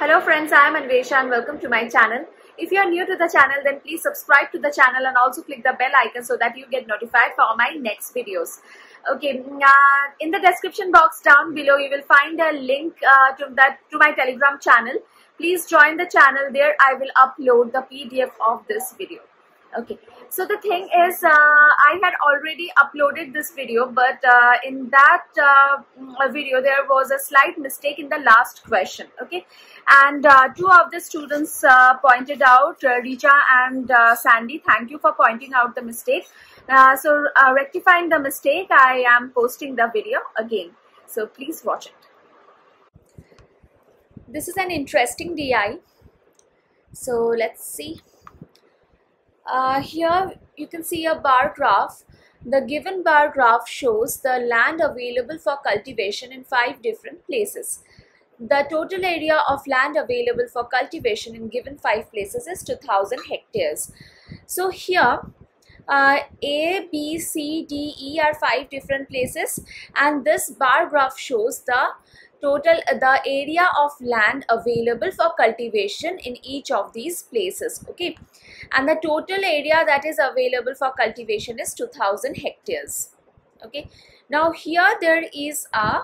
Hello friends, I am Anwesha and welcome to my channel. If you are new to the channel, then please subscribe to the channel and also click the bell icon so that you get notified for my next videos. Okay, in the description box down below, you will find a link to my Telegram channel. Please join the channel there. I will upload the PDF of this video. Okay, so the thing is, I had already uploaded this video, but in that video there was a slight mistake in the last question. Okay, and two of the students pointed out, Richa and Sandy. Thank you for pointing out the mistake. So rectifying the mistake, I am posting the video again, so please watch it. This is an interesting DI, so let's see. Here you can see a bar graph. The given bar graph shows the land available for cultivation in 5 different places. The total area of land available for cultivation in given 5 places is 2000 hectares. So here A, B, C, D, E are 5 different places, and this bar graph shows the total the area of land available for cultivation in each of these places. Okay, and the total area that is available for cultivation is 2000 hectares. Okay, now there is a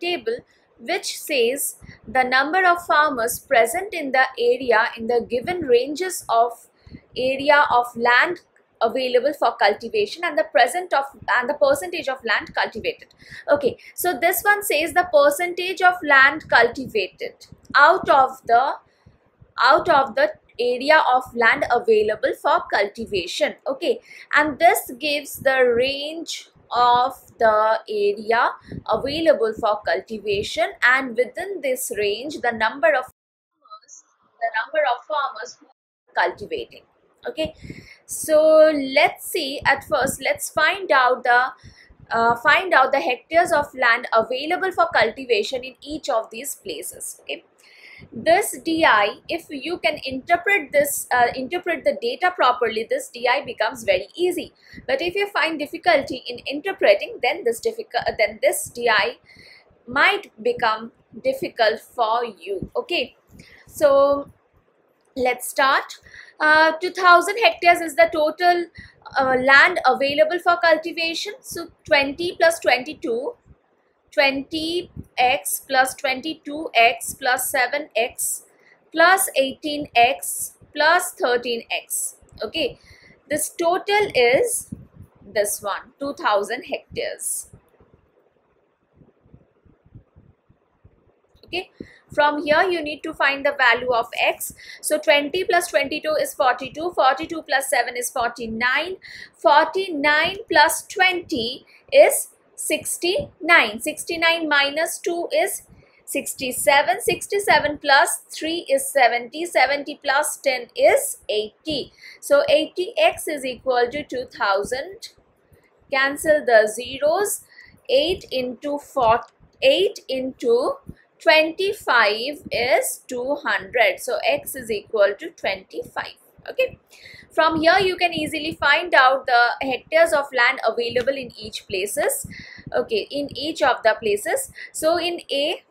table which says the number of farmers present in the area in the given ranges of area of land available for cultivation and the percentage of land cultivated. Okay, so this one says the percentage of land cultivated out of the area of land available for cultivation. Okay, and this gives the range of the area available for cultivation, and within this range the number of farmers who are cultivating. Okay, so let's see. At first, let's find out the hectares of land available for cultivation in each of these places. Okay, this DI, if you can interpret this interpret the data properly, this DI becomes very easy. But if you find difficulty in interpreting, then this DI might become difficult for you. Okay, so let's start. 2000 hectares is the total land available for cultivation. So 20 plus 22, 20x plus 22x plus 7x plus 18x plus 13x. Okay, this total is this one, 2000 hectares. Okay, from here you need to find the value of x. So 20 plus 22 is 42, 42 plus 7 is 49, 49 plus 20 is 69, 69 minus 2 is 67, 67 plus 3 is 70, 70 plus 10 is 80. So 80x is equal to 2000. Cancel the zeros. 8 into 25 is 200, so x is equal to 25. Okay, from here you can easily find out the hectares of land available in each places. Okay, in each of the places. So in A,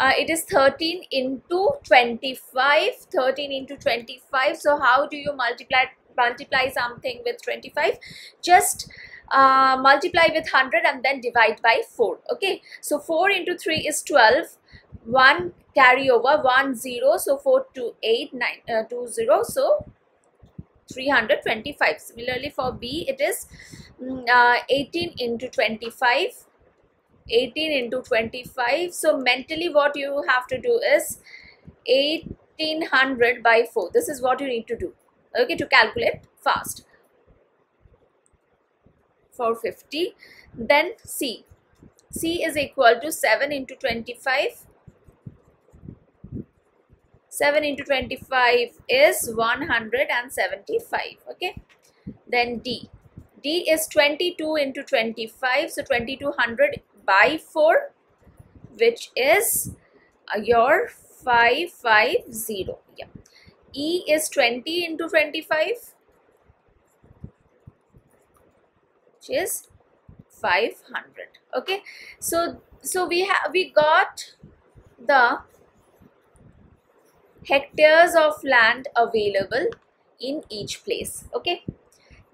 it is 13 into 25, 13 into 25. So how do you multiply something with 25? Just multiply with 100 and then divide by 4. Okay, so 4 into 3 is 12, 1 carry over 10, so 4 to 8 9 20, so 325. Similarly for B, it is 18 into 25, 18 into 25. So mentally what you have to do is 1800 by 4. This is what you need to do, okay, to calculate fast. 450. Then C. C is equal to 7 into 25. 7 into 25 is 175. Okay. Then D. D is 22 into 25. So 2200 by 4, which is your 550. Yeah. E is 20 into 25. Which is 500. Okay, so we got the hectares of land available in each place. Okay,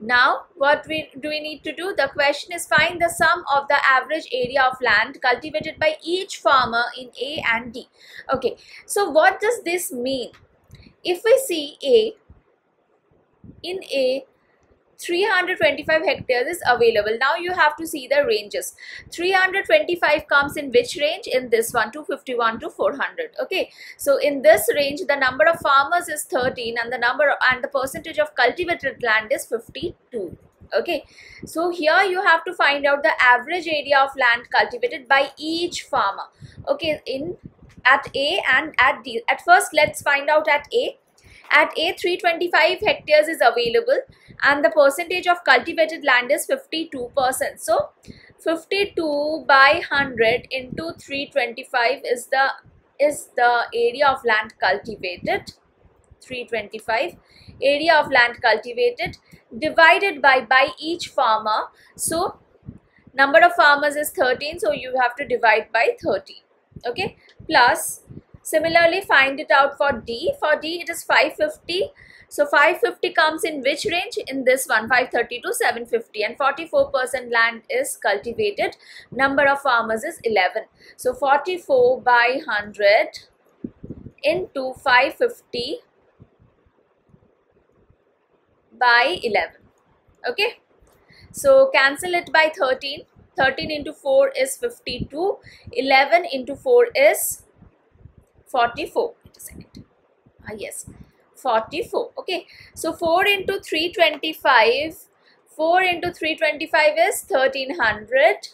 now what do we need to do? The question is find the sum of the average area of land cultivated by each farmer in A and D. Okay, so what does this mean? If we see A, in A 325 hectares is available. Now you have to see the ranges. 325 comes in which range? In this one, 251 to 400. Okay, so in this range the number of farmers is 13 and the percentage of cultivated land is 52. Okay, so here you have to find out the average area of land cultivated by each farmer. Okay, in at A and at D. At first let's find out at A. At A, 325 hectares is available and the percentage of cultivated land is 52%. So 52 by 100 into 325 is the area of land cultivated. 325 area of land cultivated divided by each farmer. So number of farmers is 13, so you have to divide by 30. Okay, plus similarly find it out for D. For D it is 550. So 550 comes in which range? In this one, 530 to 750, and 44% land is cultivated. Number of farmers is 11. So 44 by 100 into 550 by 11. Okay, so cancel it by 13. 13 into 4 is 52. 11 into 4 is 44. Wait a second. Ah, yes. 44. Okay, so 4 into 325, 4 into 325 is 1300,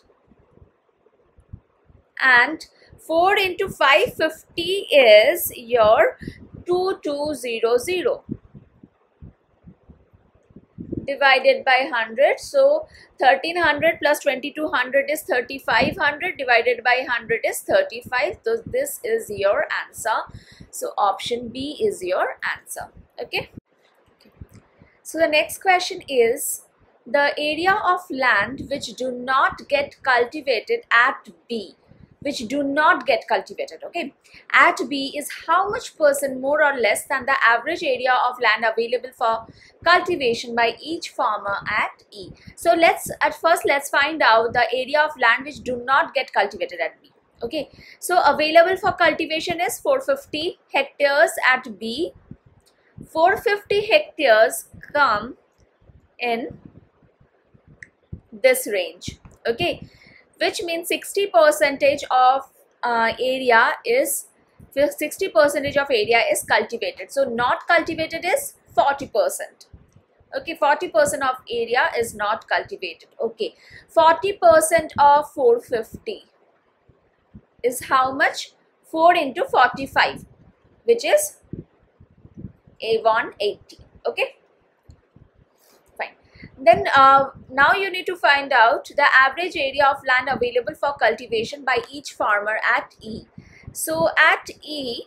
and 4 into 550 is your 2200 divided by 100. So 1300 plus 2200 is 3500, divided by 100 is 35. So this is your answer. So option B is your answer. Okay, so the next question is the area of land which do not get cultivated at B, which do not get cultivated, okay, at B is how much percent more or less than the average area of land available for cultivation by each farmer at E. So at first let's find out the area of land which do not get cultivated at B. Okay, so available for cultivation is 450 hectares at B. 450 hectares come in this range, okay, which means 60% of area is 60% of area is cultivated. So not cultivated is 40%. Okay, 40% of area is not cultivated. Okay, 40% of 450 is how much? 4 into 45, which is 180. Okay, fine. Then now you need to find out the average area of land available for cultivation by each farmer at E. So at E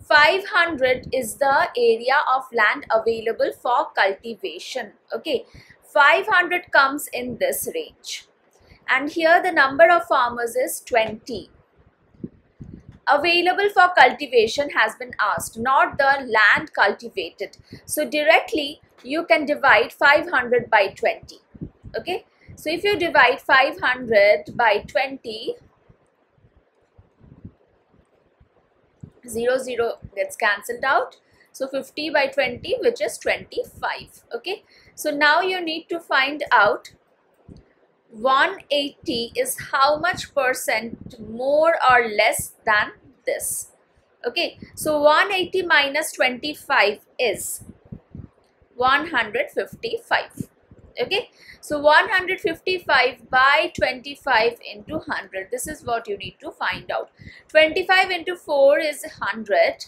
500 is the area of land available for cultivation. Okay, 500 comes in this range, and here the number of farmers is 20. Available for cultivation has been asked, not the land cultivated. So directly you can divide 500 by 20. Okay, so if you divide 500 by 20, 00 gets cancelled out. So 50 by 20, which is 25. Okay, so now you need to find out 180 is how much percent more or less than this. Okay, so 180 minus 25 is 155. Okay, so 155 by 25 into 100. This is what you need to find out. 25 into 4 is 100.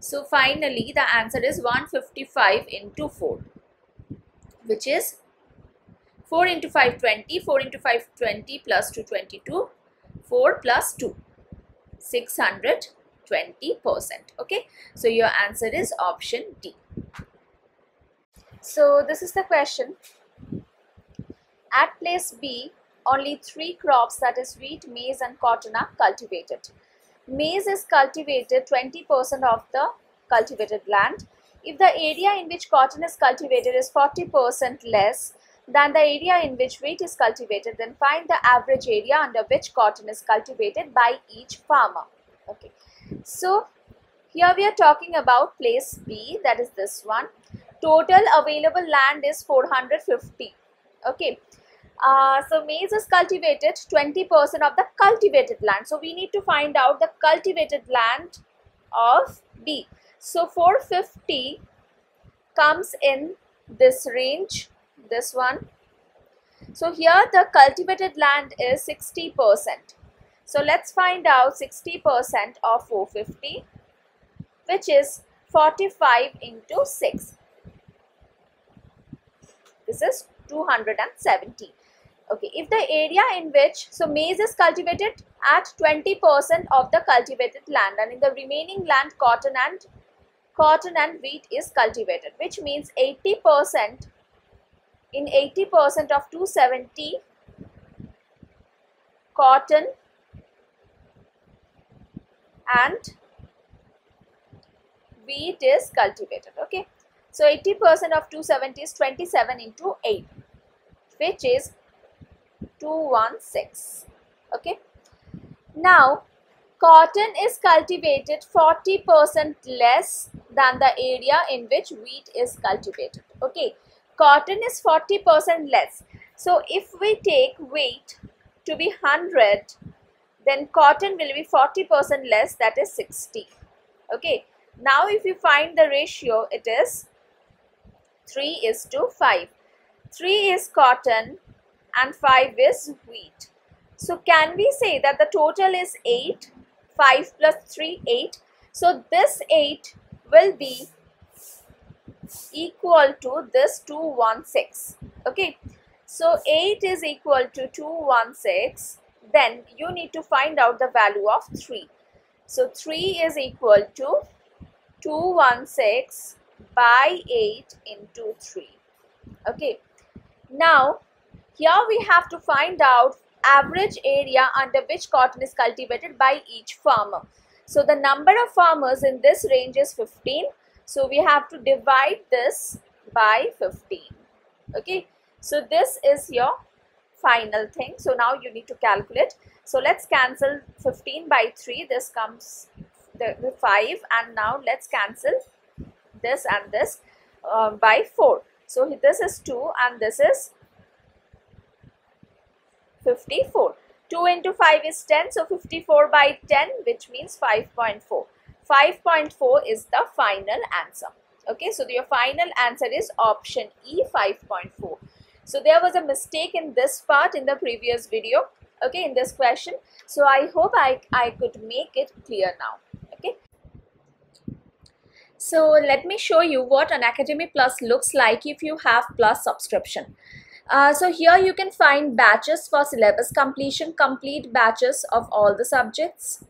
So finally the answer is 155 into 4, which is 4 into 5, 20, 4 into 5, 20, plus 2, 22, 4 plus 2, 620%. Okay, so your answer is option D. So this is the question. At place B, only 3 crops, that is wheat, maize and cotton, are cultivated. Maize is cultivated 20% of the cultivated land. If the area in which cotton is cultivated is 40% less than the area in which wheat is cultivated, then find the average area under which cotton is cultivated by each farmer. Okay, so here we are talking about place B, that is this one. Total available land is 450. Okay, so maize is cultivated 20% of the cultivated land. So we need to find out the cultivated land of B. So 450 comes in this range, this one. So here the cultivated land is 60%. So let's find out 60% of 450, which is 45 into 6. This is 270. Okay, if the area in which, so maize is cultivated at 20% of the cultivated land, and in the remaining land cotton and wheat is cultivated, which means 80%, in 80% of 270, cotton and wheat is cultivated. Okay, so 80% of 270 is 27 into 8, which is 216. Okay, now cotton is cultivated 40% less than the area in which wheat is cultivated. Okay, cotton is 40% less. So if we take wheat to be 100, then cotton will be 40% less, that is 60. Okay, now if you find the ratio, it is 3:5. 3 is cotton and 5 is wheat. So can we say that the total is 8, 5 plus 3, 8. So this 8 will be equal to this 216. Okay, so 8 is equal to 216. Then you need to find out the value of 3. So 3 is equal to 216 by 8 into 3. Okay, now here we have to find out average area under which cotton is cultivated by each farmer. So the number of farmers in this range is 15. So we have to divide this by 15. Okay, so this is your final thing. So now you need to calculate. So let's cancel 15 by 3. This comes the 5, and now let's cancel this and this by 4. So this is 2 and this is 54. 2 into 5 is 10. So 54 by 10, which means 5.4. 5.4 is the final answer. Okay, so your final answer is option E, 5.4. So there was a mistake in this part in the previous video, okay, in this question. So I hope I could make it clear now. Okay, so let me show you what Unacademy Plus looks like if you have Plus subscription. So here you can find batches for syllabus completion, complete batches of all the subjects.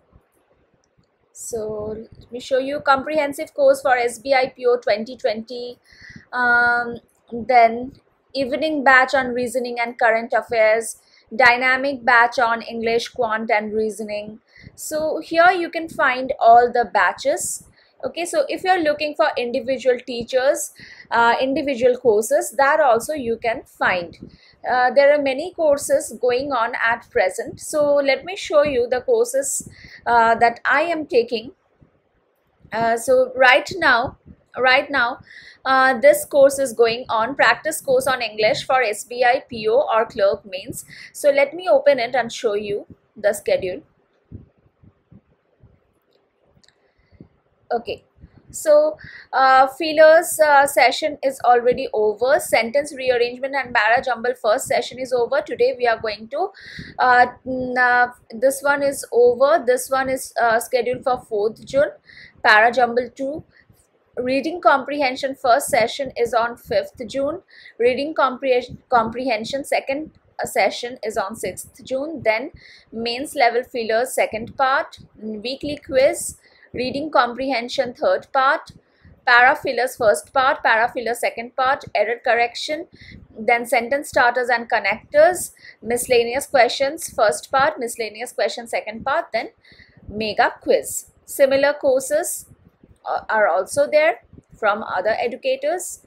So let me show you comprehensive course for SBI PO 2020, then evening batch on reasoning and current affairs, dynamic batch on English, quant and reasoning. So here you can find all the batches. Okay, so if you're looking for individual teachers, individual courses, that also you can find. There are many courses going on at present. So let me show you the courses that I am taking. So right now this course is going on, practice course on English for SBI PO or clerk mains. So let me open it and show you the schedule. Okay, so feelers session is already over. Sentence rearrangement and para jumble first session is over. Today we are going to this one is over. This one is scheduled for 4th June. Para jumble 2. Reading comprehension first session is on 5th June. Reading comprehension second session is on 6th June. Then mains level feelers second part, weekly quiz, reading comprehension third part, Paraphilers first part, paraphilers second part, error correction, then sentence starters and connectors, miscellaneous questions first part, miscellaneous questions second part, then mega quiz. Similar courses are also there from other educators.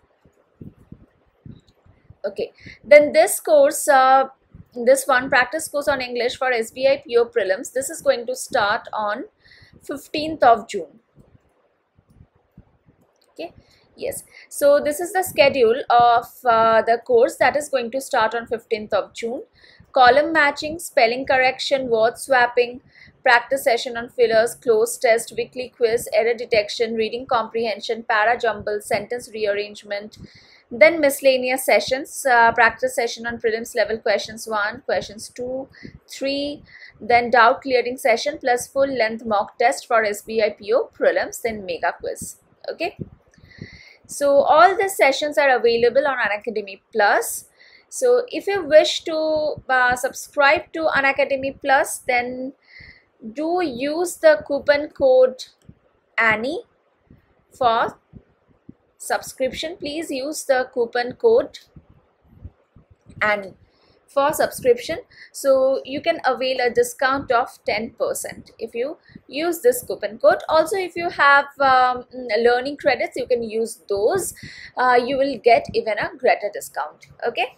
Okay, then this course, this one practice course on English for SBI PO prelims, this is going to start on 15th of June. Okay, yes, so this is the schedule of the course that is going to start on 15th of June. Column matching, spelling correction, word swapping, practice session on fillers, closed test, weekly quiz, error detection, reading comprehension, para jumble, sentence rearrangement, then miscellaneous sessions, practice session on prelims level questions 1, questions 2, 3, then doubt clearing session plus full length mock test for SBI PO prelims, then mega quiz. Okay, so all the sessions are available on Unacademy Plus. So if you wish to subscribe to Unacademy Plus, then do use the coupon code Annie for subscription. Please use the coupon code Annie for subscription. So you can avail a discount of 10% if you use this coupon code. Also, if you have learning credits, you can use those. You will get even a greater discount. Okay.